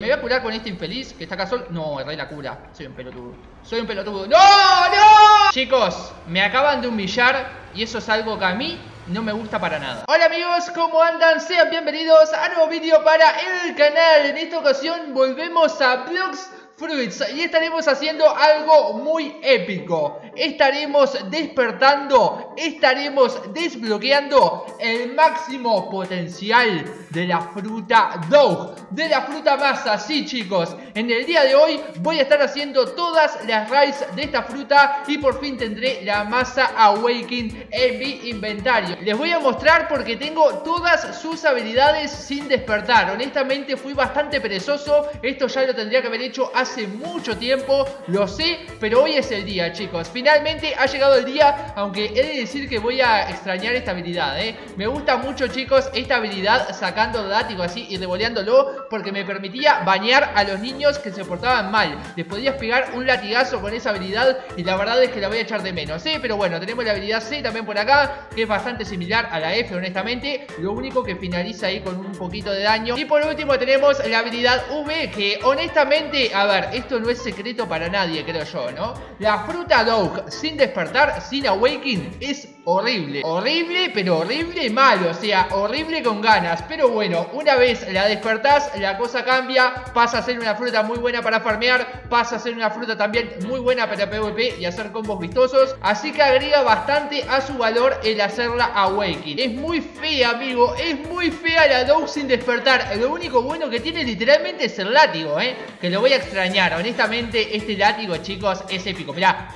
Me voy a curar con este infeliz que está acá solo. No, el rey la cura. Soy un pelotudo. Soy un pelotudo. ¡No! ¡No! Chicos, me acaban de humillar y eso es algo que a mí no me gusta para nada. Hola amigos, ¿cómo andan? Sean bienvenidos a nuevo vídeo para el canal. En esta ocasión volvemos a Blox Fruits y estaremos haciendo algo muy épico. Estaremos despertando, estaremos desbloqueando el máximo potencial de la fruta Dough, de la fruta masa. Sí chicos, en el día de hoy voy a estar haciendo todas las raids de esta fruta y por fin tendré la masa Awakening en mi inventario. Les voy a mostrar porque tengo todas sus habilidades sin despertar. Honestamente fui bastante perezoso, esto ya lo tendría que haber hecho hace mucho tiempo, lo sé, pero hoy es el día chicos, finalmente ha llegado el día, aunque he de decir que voy a extrañar esta habilidad, Me gusta mucho chicos esta habilidad, sacando el látigo así y revoleándolo, porque me permitía bañar a los niños que se portaban mal, les podías pegar un latigazo con esa habilidad y la verdad es que la voy a echar de menos, Pero bueno, tenemos la habilidad C también por acá, que es bastante similar a la F honestamente, lo único que finaliza ahí con un poquito de daño, y por último tenemos la habilidad V, que honestamente, a ver, esto no es secreto para nadie, creo yo, ¿no? La fruta Dough sin despertar, sin awakening, es horrible. Horrible, pero horrible y malo, o sea, horrible con ganas. Pero bueno, una vez la despertás, la cosa cambia, pasa a ser una fruta muy buena para farmear, pasa a ser una fruta también muy buena para PvP y hacer combos vistosos. Así que agrega bastante a su valor el hacerla awakening. Es muy fea, amigo, es muy fea la Dough sin despertar. Lo único bueno que tiene literalmente es el látigo, que lo voy a extrañar. Honestamente, este látigo, chicos, es épico. Mirá,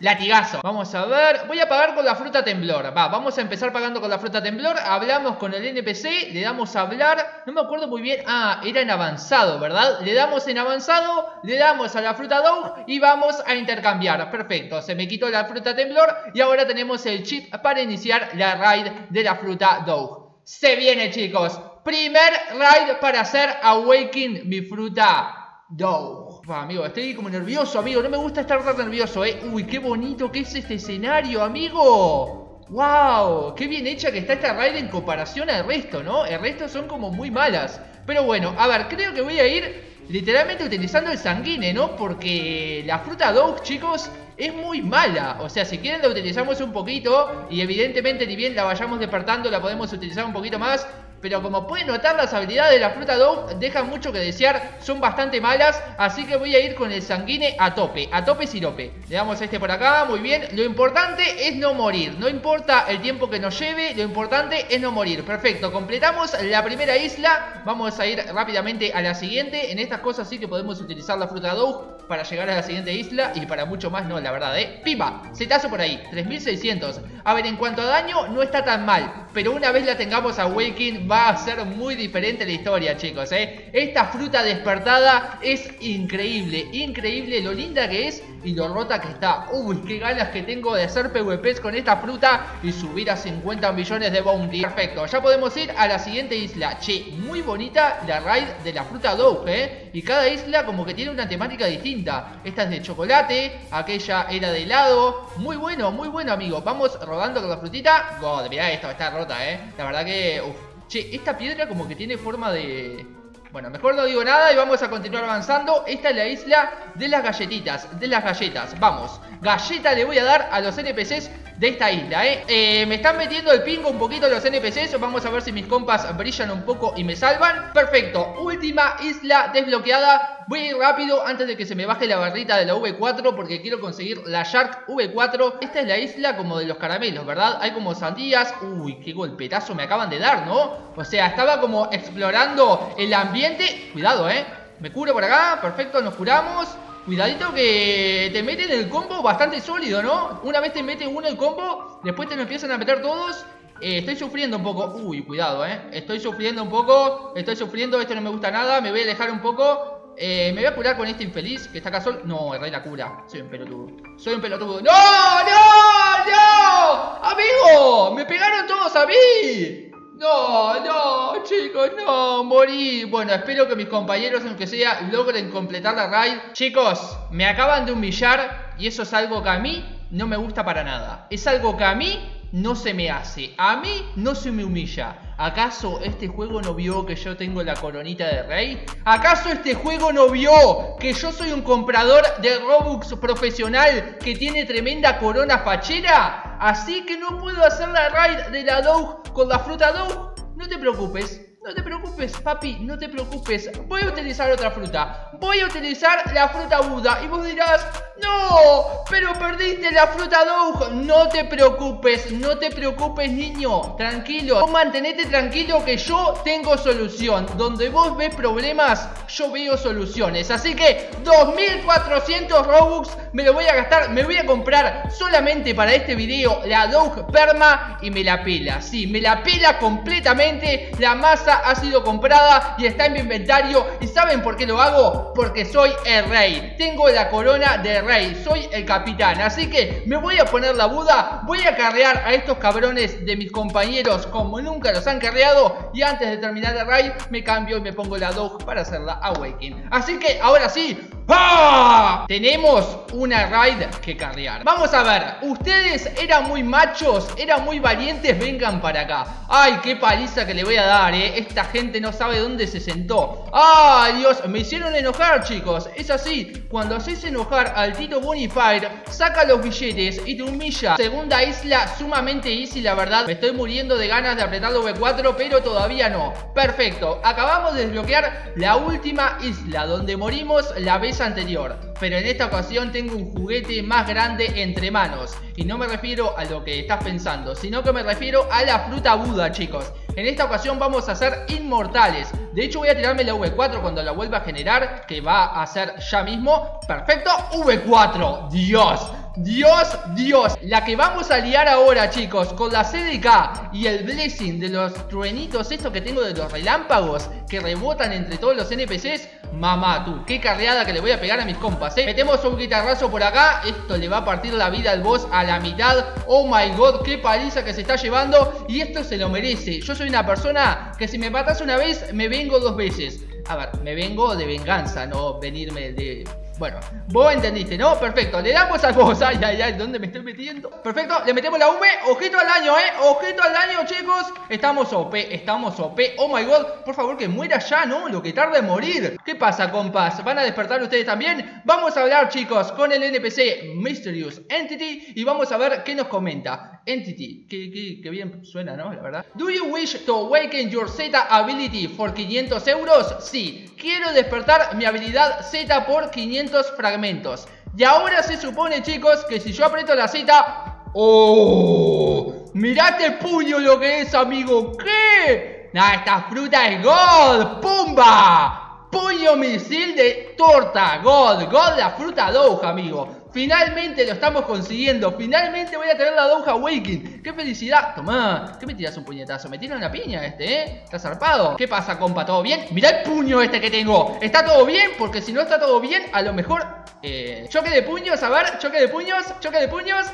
latigazo. Vamos a ver, voy a pagar con la fruta temblor. Vamos a empezar pagando con la fruta temblor. Hablamos con el NPC, le damos a hablar. No me acuerdo muy bien, era en avanzado, ¿verdad? Le damos en avanzado, le damos a la fruta Dough y vamos a intercambiar. Perfecto, se me quitó la fruta temblor y ahora tenemos el chip para iniciar la raid de la fruta Dough. Se viene, chicos, primer raid para hacer Awaken mi fruta Dough. Amigo, estoy como nervioso, amigo. No me gusta estar tan nervioso, Uy, qué bonito que es este escenario, amigo. Wow, qué bien hecha que está esta raid en comparación al resto, ¿no? El resto son como muy malas. Pero bueno, a ver, creo que voy a ir literalmente utilizando el Sanguine, ¿no? Porque la fruta Dough, chicos, es muy mala, o sea, si quieren la utilizamos un poquito y evidentemente ni bien la vayamos despertando la podemos utilizar un poquito más. Pero como pueden notar, las habilidades de la fruta Dough dejan mucho que desear, son bastante malas, así que voy a ir con el Sanguine a tope sirope. Le damos este por acá, muy bien, lo importante es no morir, no importa el tiempo que nos lleve, lo importante es no morir. Perfecto, completamos la primera isla, vamos a ir rápidamente a la siguiente. En estas cosas sí que podemos utilizar la fruta Dough para llegar a la siguiente isla y para mucho más no, la verdad, Pipa, setazo por ahí, 3600. A ver, en cuanto a daño no está tan mal, pero una vez la tengamos a Waking va a ser muy diferente la historia, chicos, Esta fruta despertada es increíble, increíble lo linda que es y lo rota que está. Uy, qué ganas que tengo de hacer PvPs con esta fruta y subir a 50 millones de bounty. Perfecto, ya podemos ir a la siguiente isla. Che, muy bonita la raid de la fruta Dough, Y cada isla como que tiene una temática distinta. Esta es de chocolate, aquella era de helado. Muy bueno, amigo. Vamos rodando con la frutita. God, mirá esto, está rota, La verdad que... Uf. Che, esta piedra como que tiene forma de... Bueno, mejor no digo nada y vamos a continuar avanzando. Esta es la isla de las galletitas, de las galletas. Vamos, galleta le voy a dar a los NPCs de esta isla, me están metiendo el pingo un poquito los NPCs. Vamos a ver si mis compas brillan un poco y me salvan. Perfecto, última isla desbloqueada. Voy a ir rápido antes de que se me baje la barrita de la V4 porque quiero conseguir la Shark V4. Esta es la isla como de los caramelos, ¿verdad? Hay como sandías. Uy, qué golpetazo me acaban de dar, ¿no? O sea, estaba como explorando el ambiente. Cuidado, me curo por acá, perfecto, nos curamos. Cuidadito que te meten el combo bastante sólido, ¿no? Una vez te mete uno el combo, después te lo empiezan a meter todos. Estoy sufriendo un poco. Uy, cuidado, Estoy sufriendo un poco. Estoy sufriendo, esto no me gusta nada. Me voy a alejar un poco. Me voy a curar con este infeliz que está acá solo. No, el rey la cura. Soy un pelotudo. Soy un pelotudo. ¡No, no, no! ¡Amigo! ¡Me pegaron todos a mí! No, no, chicos, no, morí. Bueno, espero que mis compañeros, aunque sea, logren completar la raid. Chicos, me acaban de humillar y eso es algo que a mí no me gusta para nada. Es algo que a mí no se me hace, a mí no se me humilla. ¿Acaso este juego no vio que yo tengo la coronita de rey? ¿Acaso este juego no vio que yo soy un comprador de Robux profesional que tiene tremenda corona fachera? Así que no puedo hacer la raid de la Dough con la fruta Dough. No te preocupes. No te preocupes, papi, no te preocupes. Voy a utilizar otra fruta. Voy a utilizar la fruta Buda. Y vos dirás, no, pero perdiste la fruta Dough. No te preocupes, niño. Tranquilo, vos mantenete tranquilo que yo tengo solución. Donde vos ves problemas, yo veo soluciones. Así que 2400 Robux me lo voy a gastar. Me voy a comprar solamente para este video la Dough Perma y me la pela. Sí, me la pela completamente. La masa ha sido comprada y está en mi inventario. ¿Y saben por qué lo hago? Porque soy el rey, tengo la corona de rey, soy el capitán. Así que me voy a poner la Buda, voy a carrear a estos cabrones de mis compañeros como nunca los han carreado. Y antes de terminar el raid me cambio y me pongo la Dough para hacerla Awaken. Así que ahora sí, ¡ah! Tenemos una raid que carrear. Vamos a ver, ustedes eran muy machos, eran muy valientes, vengan para acá. Ay, qué paliza que le voy a dar, esta gente no sabe dónde se sentó. Ay, Dios, me hicieron enojar, chicos. Es así, cuando haces enojar al Tito Bonifier, saca los billetes y te humilla. Segunda isla, sumamente easy, la verdad. Me estoy muriendo de ganas de apretar V4, pero todavía no. Perfecto, acabamos de desbloquear la última isla, donde morimos la vez anterior, pero en esta ocasión tengo un juguete más grande entre manos, y no me refiero a lo que estás pensando, sino que me refiero a la fruta Buda, chicos. En esta ocasión vamos a ser inmortales. De hecho voy a tirarme la V4 cuando la vuelva a generar, que va a ser ya mismo. Perfecto, V4. Dios, Dios, Dios. La que vamos a liar ahora, chicos, con la CDK y el blessing de los truenitos estos que tengo, de los relámpagos que rebotan entre todos los NPCs. Mamá tú, qué carreada que le voy a pegar a mis compas, Metemos un guitarrazo por acá. Esto le va a partir la vida al boss a la mitad. Oh my god, qué paliza que se está llevando. Y esto se lo merece. Yo soy una persona que si me matas una vez, me vengo dos veces. A ver, me vengo de venganza, no venirme de... Bueno, vos entendiste, ¿no? Perfecto, le damos al boss. Ay, ay, ay, ¿dónde me estoy metiendo? Perfecto, le metemos la V. Ojito al daño, ojito al daño, chicos. Estamos OP, estamos OP. Oh my god, por favor que muera ya, ¿no? Lo que tarda en morir. ¿Qué pasa, compas? ¿Van a despertar ustedes también? Vamos a hablar, chicos, con el NPC Mysterious Entity y vamos a ver qué nos comenta. Entity, qué bien suena, ¿no? La verdad. ¿Do you wish to awaken your Z ability for 500 euros? Sí, quiero despertar mi habilidad Z por 500 fragmentos. Y ahora se supone, chicos, que si yo aprieto la Z... ¡Oh! ¡Mirate el puño lo que es, amigo! ¿Qué? ¡Nah, esta fruta es God! ¡Pumba! Puño misil de torta. God, God, la fruta Dough, amigo. Finalmente lo estamos consiguiendo. Finalmente voy a tener la Dough Awakening. ¡Qué felicidad! Tomá, ¿qué me tiras un puñetazo? Me tira una piña Está zarpado. ¿Qué pasa, compa? ¿Todo bien? Mirá el puño este que tengo. ¿Está todo bien? Porque si no está todo bien, a lo mejor... choque de puños, a ver. Choque de puños, choque de puños.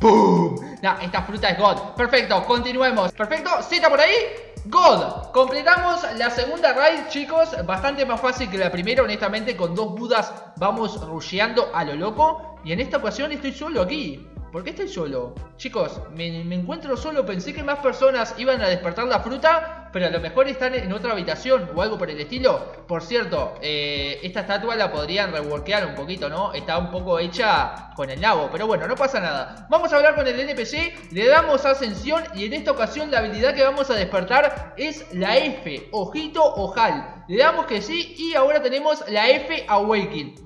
¡Pum! Nah, esta fruta es God. Perfecto, continuemos. Perfecto, Z por ahí. God, completamos la segunda raid, chicos. Bastante más fácil que la primera, honestamente. Con dos budas vamos rusheando a lo loco. Y en esta ocasión estoy solo aquí. ¿Por qué estoy solo? Chicos, me encuentro solo. Pensé que más personas iban a despertar la fruta, pero a lo mejor están en otra habitación o algo por el estilo. Por cierto, esta estatua la podrían reworkear un poquito, ¿no? Está un poco hecha con el nabo, pero bueno, no pasa nada. Vamos a hablar con el NPC, le damos ascensión y en esta ocasión la habilidad que vamos a despertar es la F, ojito ojal. Le damos que sí y ahora tenemos la F Awakening.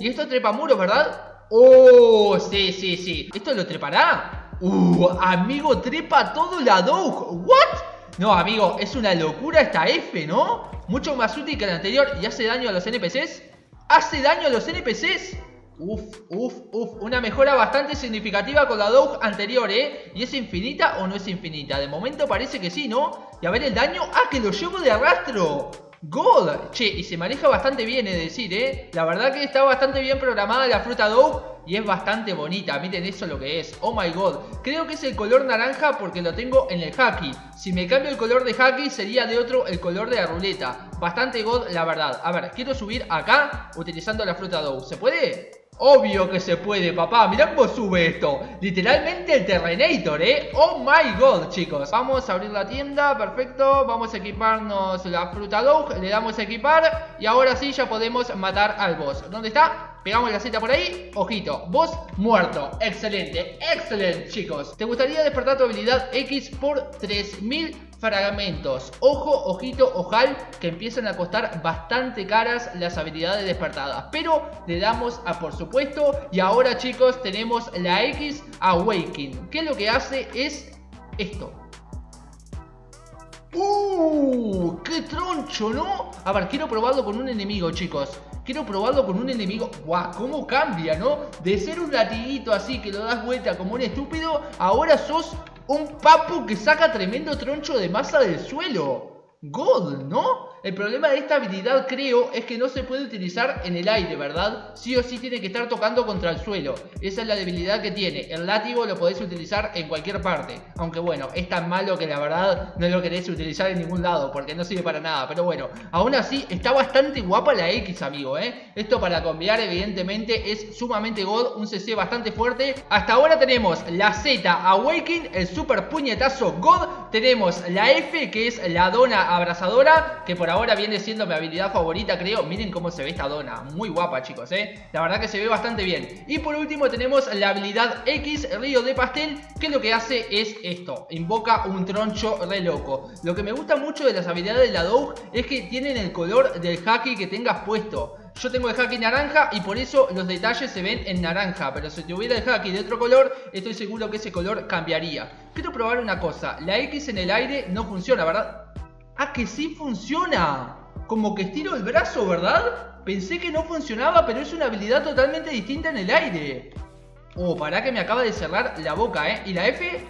Y esto trepa muros, ¿verdad? Oh, sí, sí, sí. ¿Esto lo trepará? Amigo, trepa todo la Dough. ¿What? No, amigo, es una locura esta F, ¿no? Mucho más útil que la anterior. ¿Y hace daño a los NPCs? ¿Hace daño a los NPCs? Uf, uf, uf. Una mejora bastante significativa con la Dough anterior, ¿Y es infinita o no es infinita? De momento parece que sí, ¿no? Y a ver el daño. ¡Ah, que lo llevo de arrastro! God, che, y se maneja bastante bien, es decir, la verdad que está bastante bien programada la fruta Dough y es bastante bonita, miren eso lo que es. Oh my god, creo que es el color naranja porque lo tengo en el haki. Si me cambio el color de haki sería de otro el color de la ruleta. Bastante god, la verdad. A ver, quiero subir acá utilizando la fruta Dough, ¿se puede? Obvio que se puede, papá. Mirá cómo sube esto. Literalmente el Terrenator, ¿eh? Oh my god, chicos. Vamos a abrir la tienda. Perfecto. Vamos a equiparnos la fruta Dough. Le damos a equipar. Y ahora sí ya podemos matar al boss. ¿Dónde está? Pegamos la Z por ahí, ojito, boss muerto. Excelente, excelente, chicos. Te gustaría despertar tu habilidad X por 3000 fragmentos. Ojo, ojito, ojal, que empiezan a costar bastante caras las habilidades despertadas. Pero le damos a por supuesto. Y ahora, chicos, tenemos la X Awakening, que lo que hace es esto. ¡Qué troncho, ¿no? A ver, quiero probarlo con un enemigo, chicos. Quiero probarlo con un enemigo. ¡Guau! ¿Cómo cambia, no? De ser un latiguito así que lo das vuelta como un estúpido, ahora sos un papu que saca tremendo troncho de masa del suelo. God, ¿no? El problema de esta habilidad, creo, es que no se puede utilizar en el aire, ¿verdad? Sí o sí tiene que estar tocando contra el suelo. Esa es la debilidad que tiene. El látigo lo podés utilizar en cualquier parte. Aunque bueno, es tan malo que la verdad no lo querés utilizar en ningún lado, porque no sirve para nada. Pero bueno, aún así está bastante guapa la X, amigo, ¿eh? Esto para combinar, evidentemente, es sumamente god. Un CC bastante fuerte. Hasta ahora tenemos la Z Awakening, el super puñetazo god. Tenemos la F, que es la dona abrazadora, que por ahora viene siendo mi habilidad favorita, creo. Miren cómo se ve esta dona, muy guapa, chicos, ¿eh? La verdad que se ve bastante bien. Y por último tenemos la habilidad X Río de Pastel, que lo que hace es esto, invoca un troncho re loco. Lo que me gusta mucho de las habilidades de la Dough es que tienen el color del haki que tengas puesto. Yo tengo el haki naranja y por eso los detalles se ven en naranja, pero si tuviera el haki de otro color, estoy seguro que ese color cambiaría. Quiero probar una cosa, la X en el aire no funciona, ¿verdad? ¡Ah, que sí funciona! Como que estiro el brazo, ¿verdad? Pensé que no funcionaba, pero es una habilidad totalmente distinta en el aire. Oh, pará que me acaba de cerrar la boca, ¿eh? ¿Y la F?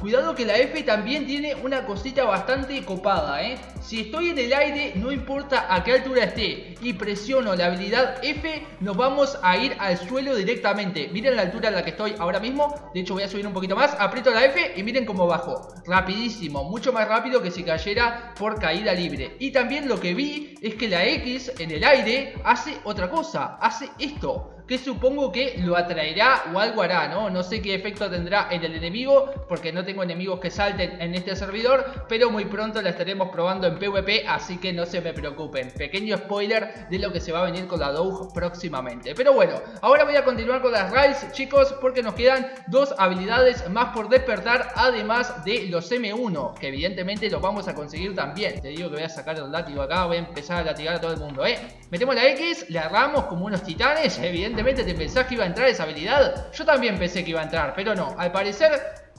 Cuidado que la F también tiene una cosita bastante copada, ¿eh? Si estoy en el aire, no importa a qué altura esté, y presiono la habilidad F, nos vamos a ir al suelo directamente. Miren la altura en la que estoy ahora mismo. De hecho voy a subir un poquito más, aprieto la F y miren cómo bajo. Rapidísimo, mucho más rápido que si cayera por caída libre. Y también lo que vi es que la X en el aire hace otra cosa, hace esto, que supongo que lo atraerá o algo hará, ¿no? No sé qué efecto tendrá en el enemigo, porque no tengo enemigos que salten en este servidor, pero muy pronto la estaremos probando en PvP, así que no se me preocupen. Pequeño spoiler de lo que se va a venir con la Dough próximamente. Pero bueno, ahora voy a continuar con las raids, chicos, porque nos quedan dos habilidades más por despertar, además de los M1, que evidentemente los vamos a conseguir también. Te digo que voy a sacar el látigo acá, voy a empezar a latigar a todo el mundo, ¿eh? Metemos la X, la erramos como unos titanes, evidentemente. ¿Te pensás que iba a entrar esa habilidad? Yo también pensé que iba a entrar, pero no, al parecer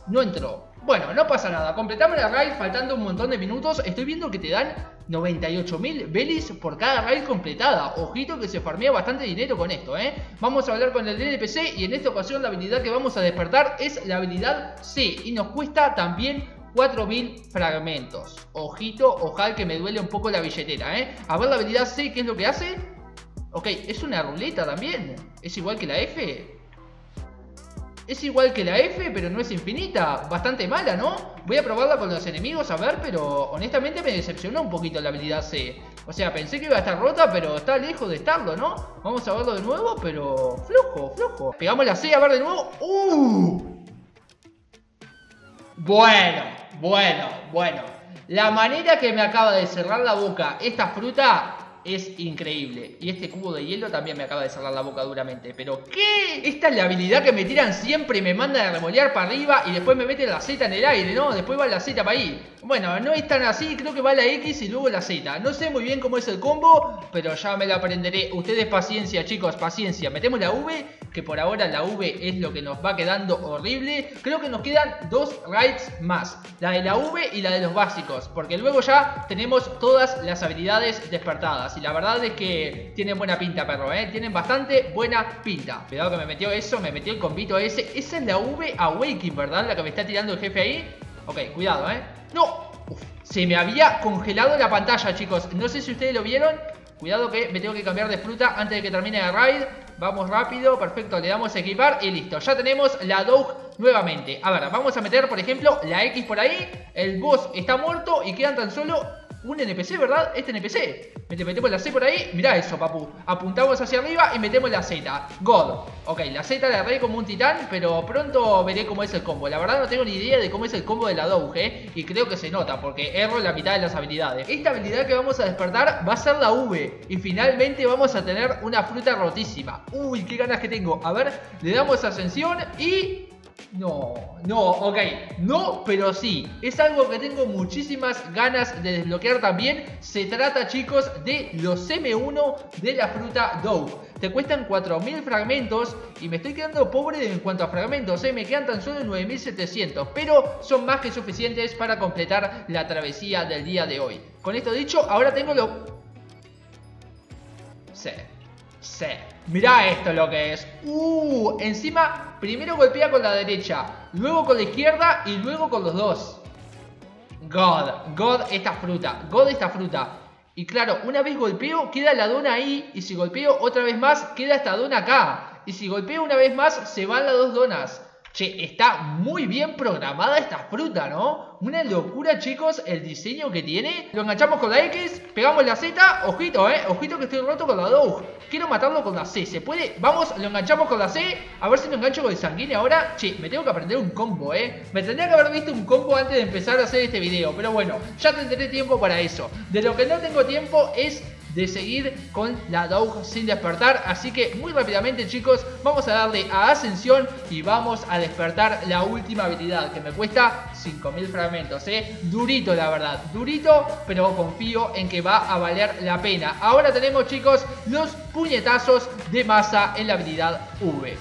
no entró. Bueno, no pasa nada, completamos la raid faltando un montón de minutos. Estoy viendo que te dan 98.000 belis por cada raid completada. Ojito que se farmea bastante dinero con esto, ¿eh? Vamos a hablar con el NPC y en esta ocasión la habilidad que vamos a despertar es la habilidad C. Y nos cuesta también 4000 fragmentos. Ojito, ojalá, que me duele un poco la billetera, ¿eh? A ver la habilidad C, ¿qué es lo que hace? Ok, es una ruleta también. ¿Es igual que la F? Es igual que la F, pero no es infinita. Bastante mala, ¿no? Voy a probarla con los enemigos, a ver, pero honestamente me decepcionó un poquito la habilidad C. O sea, pensé que iba a estar rota, pero está lejos de estarlo, ¿no? Vamos a verlo de nuevo, pero flojo, flojo. Pegamos la C, a ver de nuevo. Bueno, bueno, bueno. La manera que me acaba de cerrar la boca esta fruta es increíble. Y este cubo de hielo también me acaba de cerrar la boca duramente. ¿Pero qué? Esta es la habilidad que me tiran siempre y me mandan a remolear para arriba y después me meten la Z en el aire, ¿no? Después va la Z para ahí. Bueno, no es tan así, creo que va la X y luego la Z. No sé muy bien cómo es el combo, pero ya me lo aprenderé. Ustedes paciencia, chicos, paciencia. Metemos la V, que por ahora la V es lo que nos va quedando horrible. Creo que nos quedan dos raids más, la de la V y la de los básicos, porque luego ya tenemos todas las habilidades despertadas. Y la verdad es que tienen buena pinta, perro, ¿eh? Tienen bastante buena pinta. Cuidado que me metió eso, me metió el combito ese. Esa es la V Awakening, ¿verdad? La que me está tirando el jefe ahí. Ok, cuidado, ¿eh? ¡No! Uf, se me había congelado la pantalla, chicos. No sé si ustedes lo vieron. Cuidado que me tengo que cambiar de fruta antes de que termine la raid. Vamos rápido, perfecto, le damos a equipar y listo. Ya tenemos la Dough nuevamente. A ver, vamos a meter, por ejemplo, la X por ahí. El boss está muerto y quedan tan solo un NPC, ¿verdad? Este NPC. Metemos la C por ahí. Mirá eso, papu. Apuntamos hacia arriba y metemos la Z. God. Ok, la Z la agarré como un titán, pero pronto veré cómo es el combo. La verdad no tengo ni idea de cómo es el combo de la Dough, y creo que se nota porque erro la mitad de las habilidades. Esta habilidad que vamos a despertar va a ser la V. Y finalmente vamos a tener una fruta rotísima. Uy, qué ganas que tengo. A ver, le damos ascensión y... No, ok, no, pero sí. Es algo que tengo muchísimas ganas de desbloquear también. Se trata, chicos, de los M1 de la fruta Dough. Te cuestan 4000 fragmentos y me estoy quedando pobre en cuanto a fragmentos, me quedan tan solo 9700, pero son más que suficientes para completar la travesía del día de hoy. Con esto dicho, ahora tengo lo... Sí. Mirá esto lo que es. Encima primero golpea con la derecha, luego con la izquierda y luego con los dos. God esta fruta. Y claro, una vez golpeo queda la dona ahí, y si golpeo otra vez más queda esta dona acá, y si golpeo una vez más se van las dos donas. Che, está muy bien programada esta fruta, ¿no? Una locura, chicos, el diseño que tiene. Lo enganchamos con la X, pegamos la Z. Ojito, ojito que estoy roto con la Dough. Quiero matarlo con la C, ¿se puede? Vamos, lo enganchamos con la C. A ver si lo engancho con el Sanguine ahora. Che, me tengo que aprender un combo, Me tendría que haber visto un combo antes de empezar a hacer este video. Pero bueno, ya tendré tiempo para eso. De lo que no tengo tiempo es... de seguir con la Dough sin despertar. Así que muy rápidamente, chicos, vamos a darle a ascensión y vamos a despertar la última habilidad, que me cuesta 5000 fragmentos, Durito, la verdad, durito, pero confío en que va a valer la pena. Ahora tenemos, chicos, los puñetazos de masa en la habilidad V.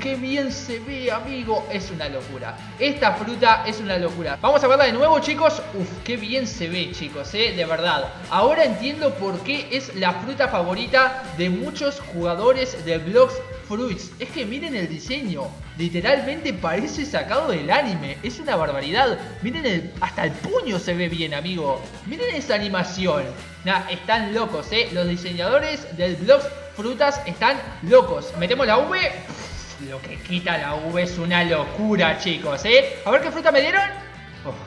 Qué bien se ve, amigo. Es una locura. Esta fruta es una locura. Vamos a verla de nuevo, chicos. Qué bien se ve, chicos, de verdad. Ahora entiendo por qué es la fruta favorita de muchos jugadores de Blox Fruits. Es que miren el diseño. Literalmente parece sacado del anime. Es una barbaridad. Miren, hasta el puño se ve bien, amigo. Miren esa animación. Nah, están locos, Los diseñadores del Blox Frutas están locos. Metemos la V. Lo que quita la V es una locura, chicos, A ver qué fruta me dieron.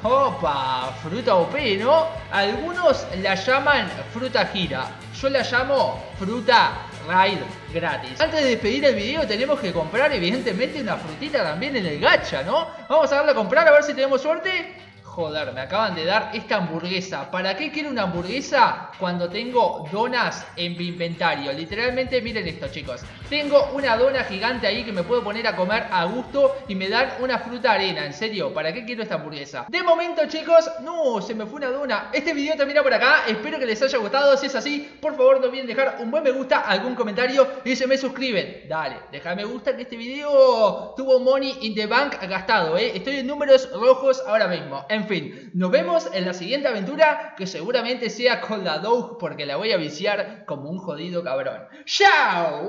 Opa, fruta OP, ¿no? Algunos la llaman fruta gira. Yo la llamo fruta raid gratis. Antes de despedir el video tenemos que comprar, evidentemente, una frutita también en el gacha, ¿no? Vamos a darle a comprar a ver si tenemos suerte. Joder, me acaban de dar esta hamburguesa. ¿Para qué quiero una hamburguesa cuando tengo donas en mi inventario? Literalmente, miren esto, chicos. Tengo una dona gigante ahí que me puedo poner a comer a gusto y me dan una fruta arena. En serio, ¿para qué quiero esta hamburguesa? De momento, chicos, no, se me fue una dona. Este video termina por acá. Espero que les haya gustado. Si es así, por favor, no olviden dejar un buen me gusta, algún comentario y se me suscriben. Dale, deja me gusta, que este video tuvo money in the bank gastado, Estoy en números rojos ahora mismo. En fin, nos vemos en la siguiente aventura, que seguramente sea con la Dough, porque la voy a viciar como un jodido cabrón. ¡Chao!